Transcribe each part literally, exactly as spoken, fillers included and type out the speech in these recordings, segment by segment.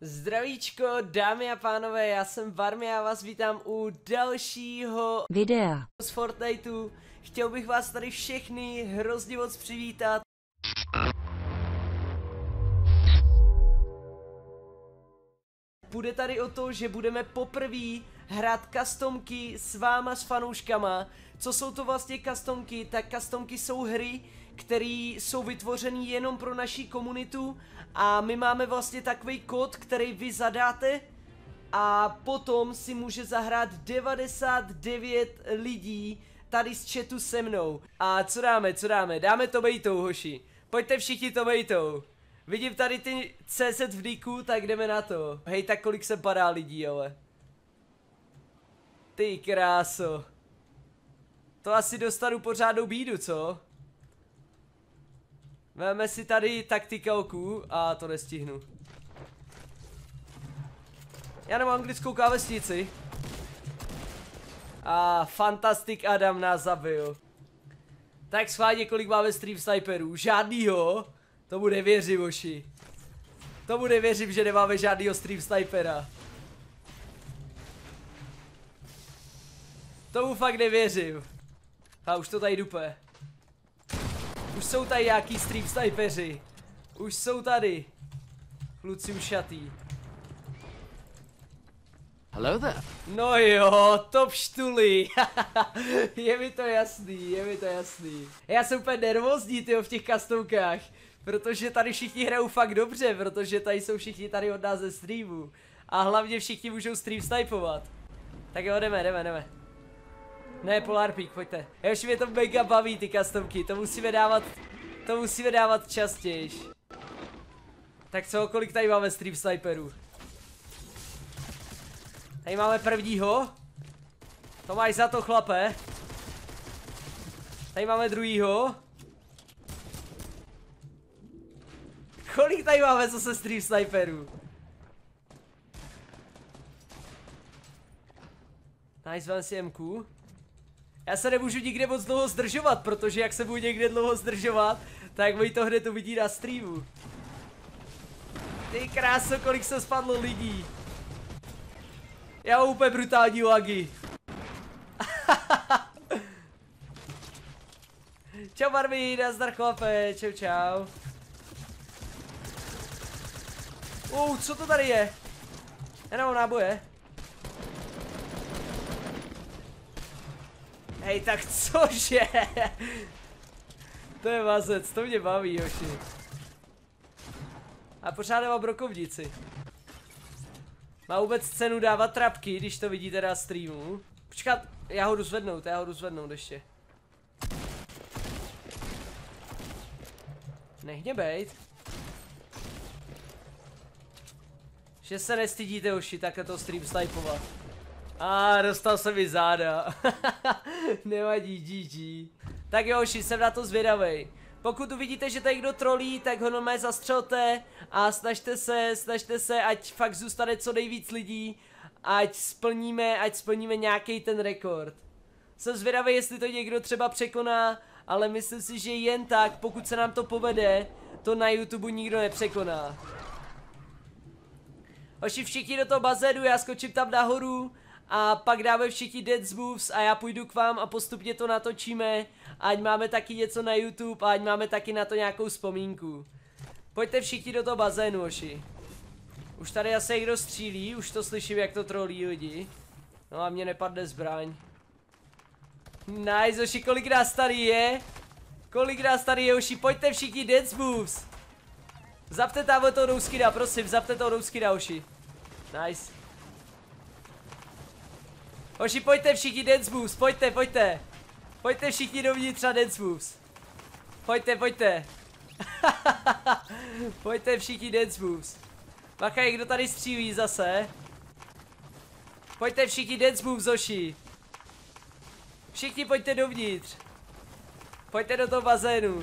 Zdravíčko, dámy a pánové, já jsem Varmi a vás vítám u dalšího videa z Fortniteu. Chtěl bych vás tady všechny hrozně moc přivítat. Bude tady o to, že budeme poprvé hrát customky s váma, s fanouškama. Co jsou to vlastně customky? Tak customky jsou hry, které jsou vytvořené jenom pro naši komunitu a my máme vlastně takový kód, který vy zadáte a potom si může zahrát devadesát devět lidí tady z chatu se mnou. A co dáme, co dáme? Dáme to bejtou, hoši. Pojďte všichni to bejtou. Vidím tady ty cé zet v díku, tak jdeme na to. Hej, tak kolik se padá lidí, ale. Ty kráso. To asi dostanu pořádnou bídu, co? Veme si tady taktikalku a to nestihnu. Já nemám anglickou klávesnici. A Fantastic Adam nás zabil. Tak schválně, kolik máme stream sniperů? Žádnýho? Tomu nevěřím, oši. Tomu nevěřím, že nemáme žádnýho stream snipera. Tomu fakt nevěřím. A už to tady dupe. Už jsou tady nějaký stream snipeři. Už jsou tady. Kluci ušatý. Hello there. No jo, top štuli. Je mi to jasný, je mi to jasný. Já jsem úplně nervózní, tyjo, v těch customkách. Protože tady všichni hrajou fakt dobře, protože tady jsou všichni tady od nás ze streamu. A hlavně všichni můžou stream snipovat. Tak jo, jdeme, jdeme, jdeme. Ne, Polar Peak, pojďte. Já už mě to mega baví, ty customky, to musíme dávat, to musíme dávat častěji. Tak co, kolik tady máme stream sniperů? Tady máme prvního. To máš za to, chlape. Tady máme druhýho. Kolik tady máme zase stream sniperů? Nice, vám si em kvé. Já se nemůžu nikde moc dlouho zdržovat, protože jak se budu někde dlouho zdržovat, tak mi to hned uvidí na streamu. Ty kráso, kolik se spadlo lidí. Já mám úplně brutální lagy. Čau Varmi, nazdar chlape, čau čau. Uuu, co to tady je? Já nemám náboje. Hej, tak cože? To je vazec, to mě baví, hoši. A pořád mám brokovnici. Má vůbec cenu dávat trapky, když to vidíte na streamu? Počkat, já ho jdu zvednout, já ho jdu zvednout ještě. Nech mě bejt. Že se nestydíte, hoši, takhle to stream snipovat. A ah, dostal se mi záda. Nevadí, gé gé. Tak jo, hoši, jsem na to zvědavej. Pokud uvidíte, že tady kdo trolí, tak ho normálně zastřelte a snažte se, snažte se, ať fakt zůstane co nejvíc lidí, ať splníme, ať splníme nějaký ten rekord. Jsem zvědavý, jestli to někdo třeba překoná, ale myslím si, že jen tak, pokud se nám to povede, to na YouTube nikdo nepřekoná. Hoši, všichni do toho bazénu, já skočím tam nahoru. A pak dáme všichni dance moves a já půjdu k vám a postupně to natočíme. Ať máme taky něco na YouTube a ať máme taky na to nějakou vzpomínku. Pojďte všichni do toho bazénu, oši. Už tady asi někdo střílí, už to slyším, jak to trolí lidi. No a mě nepadne zbraň. Nice, oši, kolik nás tady je? Kolik nás tady je, oši, pojďte všichni dance moves. Zapte tam toho douskida, prosím, zapte toho douskida, oši. Nice. Hoši, pojďte všichni dance moves, pojďte, pojďte. Pojďte všichni dovnitř a dance moves. Pojďte, pojďte. Pojďte všichni dance moves. Bacha, někdo tady střílí zase. Pojďte všichni dance moves, hoši. Všichni pojďte dovnitř. Pojďte do toho bazénu.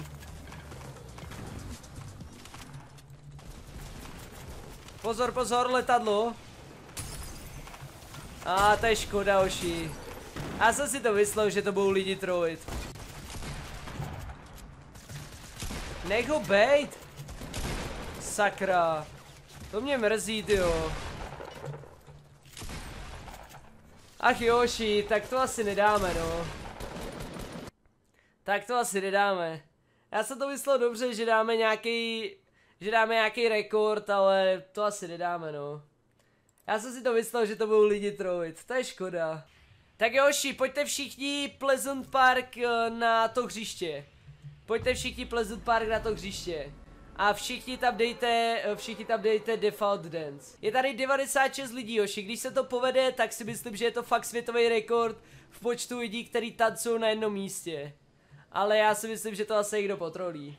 Pozor, pozor, letadlo. A ah, to je škoda, oši. Já jsem si to myslel, že to budou lidi trolit. Nech ho bejt. Sakra. To mě mrzí, tyjo. Ach joši, tak to asi nedáme, no. Tak to asi nedáme. Já jsem to myslel dobře, že dáme nějaký, že dáme nějaký rekord, ale to asi nedáme, no. Já jsem si to myslel, že to budou lidi trojit, to je škoda. Tak joši, pojďte všichni Pleasant Park na to hřiště. Pojďte všichni Pleasant Park na to hřiště. A všichni tam dejte, všichni tam dejte default dance. Je tady devadesát šest lidí, Joši, když se to povede, tak si myslím, že je to fakt světový rekord v počtu lidí, který tancují na jednom místě. Ale já si myslím, že to asi někdo potrolí.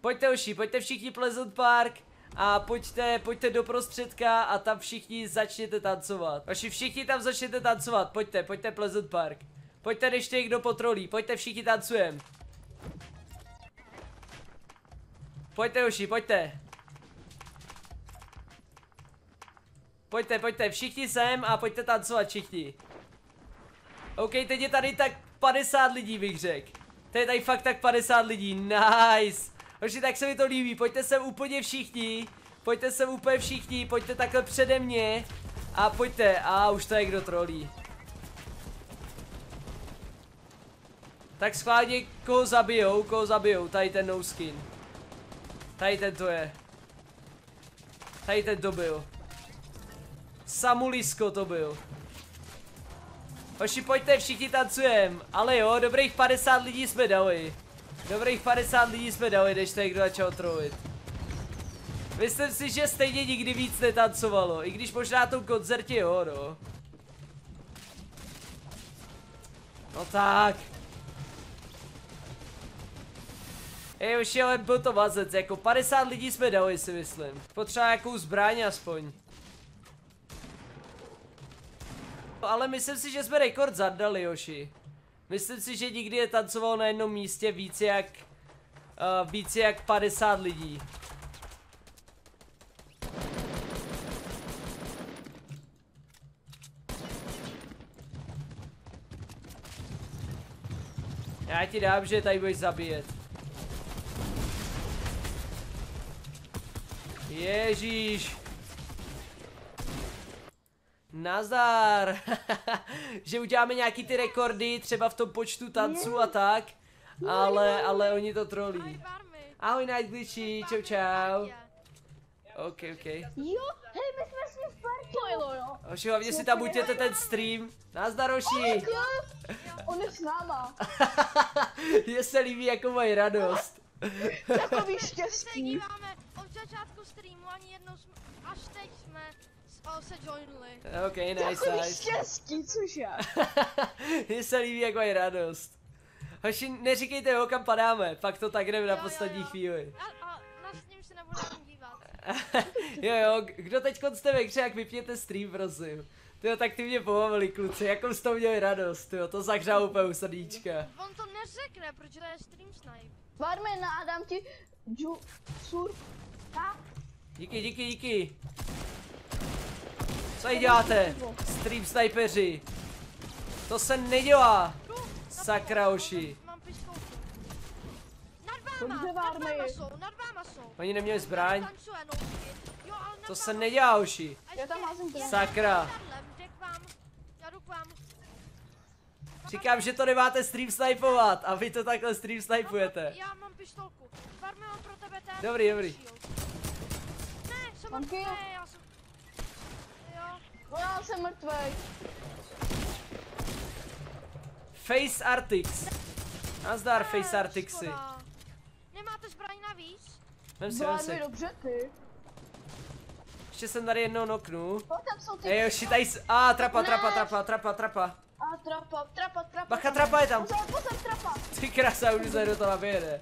Pojďte, Joši, pojďte všichni Pleasant Park a pojďte, pojďte do prostředka a tam všichni začněte tancovat. Joši, všichni tam začněte tancovat, pojďte, pojďte Pleasant Park. Pojďte, než někdo potrolí, pojďte všichni tancujeme. Pojďte Joši, pojďte. Pojďte, pojďte, všichni sem a pojďte tancovat všichni. OK, teď je tady tak padesát lidí, bych řekl. Teď je tady fakt tak padesát lidí, nice. Joši, tak se mi to líbí, pojďte sem úplně všichni. Pojďte sem úplně všichni, pojďte takhle přede mě. A pojďte, a už to je kdo trolí. Tak schválně, koho zabijou, koho zabijou, tady ten no skin. Tady ten to je. Tady ten to byl. Samulisko to byl. Hoši, pojďte, všichni tancujem. Ale jo, dobrých padesát lidí jsme dali. Dobrých padesát lidí jsme dali, než tady kdo začal trollit. Myslím si, že stejně nikdy víc netancovalo. I když možná na tom koncertě jo, no. No tak. Ej, už je, ale byl to vazec, jako padesát lidí jsme dali, si myslím. Potřeba nějakou zbraň aspoň. Ale myslím si, že jsme rekord zadali, Joši. Myslím si, že nikdy je tancoval na jednom místě více jak, uh, více jak padesát lidí. Já ti dám, že tady budeš zabíjet. Ježíš. Nazdar. Že uděláme nějaký ty rekordy, třeba v tom počtu tanců a tak. Ale, ale oni to trolí. Ahoj Night Glitchy, čau čau. Ok, ok. Jo, hej, my jsme si v parku, jo. Oši, hlavně si tam buďte ten stream. Nazdar, Oši. On je s náma. Mně se líbí, jako mají radost. Takový štěstí. Začátku streamu ani jednou jsme, až teď jsme se joinili. Ok, nice, takový nice. Štěstí, což já. Mně se líbí, jak mají radost. Hoši, neříkejte jo, kam padáme, pak to tak jdeme na poslední jo, jo. chvíli. A, a na stream se nebudeme dívat. Jo jo, kdo teď jste ve hře, jak vypněte stream, prosím. Tyjo, tak ty mě pobavili, kluci, jakou jste měli radost, tyjo, to zahřál úplně u srdíčka. On to neřekne, proč je stream snipe. Varmi, na Adam ti džu, sur. Díky, díky, díky. Co jí děláte? Stream snipeři. To se nedělá. Sakra Oši. Nad váma jsou, nad váma jsou. Oni neměli zbraň. To se nedělá, Oši. Sakra. Říkám, že to nemáte stream snipovat a vy to takhle stream snipujete. Já mám pištolku. Dobrý, dobrý. Ne, jsem mrtvý, já jsem... Jo. Volal jsem mrtvej. Face Artix. Nazdar, Face Artixy. Nemáte zbraň navíc? Vem si, vem si. Dobře, ty. Ještě jsem tady jednou noknu. Ej, ještě tady... A, trapa, trapa, trapa, trapa, trapa. A, trapa, trapa, trapa. Bacha, trapa je tam. Pozor, pozor, trapa. Ty krasa, už se do toho naběhne.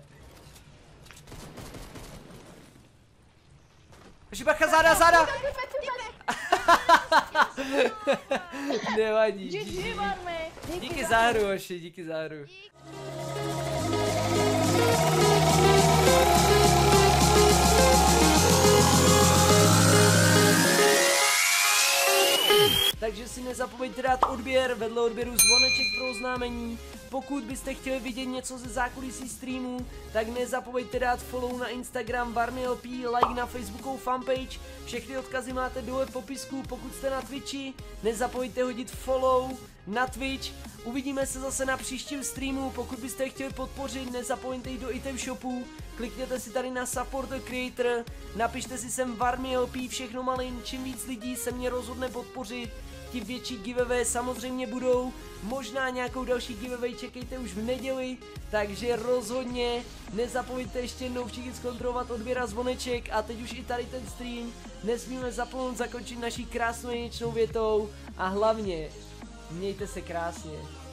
Joši, bacha, záda, záda! Nevadí, díky. Díky za hru, Joši, díky za hru. Takže si nezapomeňte dát odběr, vedle odběru zvoneček pro oznámení Pokud byste chtěli vidět něco ze zákulisí streamů, tak nezapomeňte dát follow na Instagram Varmi.lp, like na Facebookovou fanpage, všechny odkazy máte dole v popisku, pokud jste na Twitchi, nezapomeňte hodit follow na Twitch. Uvidíme se zase na příštím streamu, pokud byste je chtěli podpořit, nezapomeňte jít do item shopu, klikněte si tady na Support the Creator, napište si sem Varmi.lp, všechno malin, čím víc lidí se mě rozhodne podpořit, ti větší giveaway samozřejmě budou, možná nějakou další giveaway čekejte už v neděli, takže rozhodně nezapomeňte ještě jednou všichni zkontrolovat odběr a zvoneček a teď už i tady ten stream nesmíme zapomenout zakončit naší krásnou jedinečnou větou a hlavně mějte se krásně.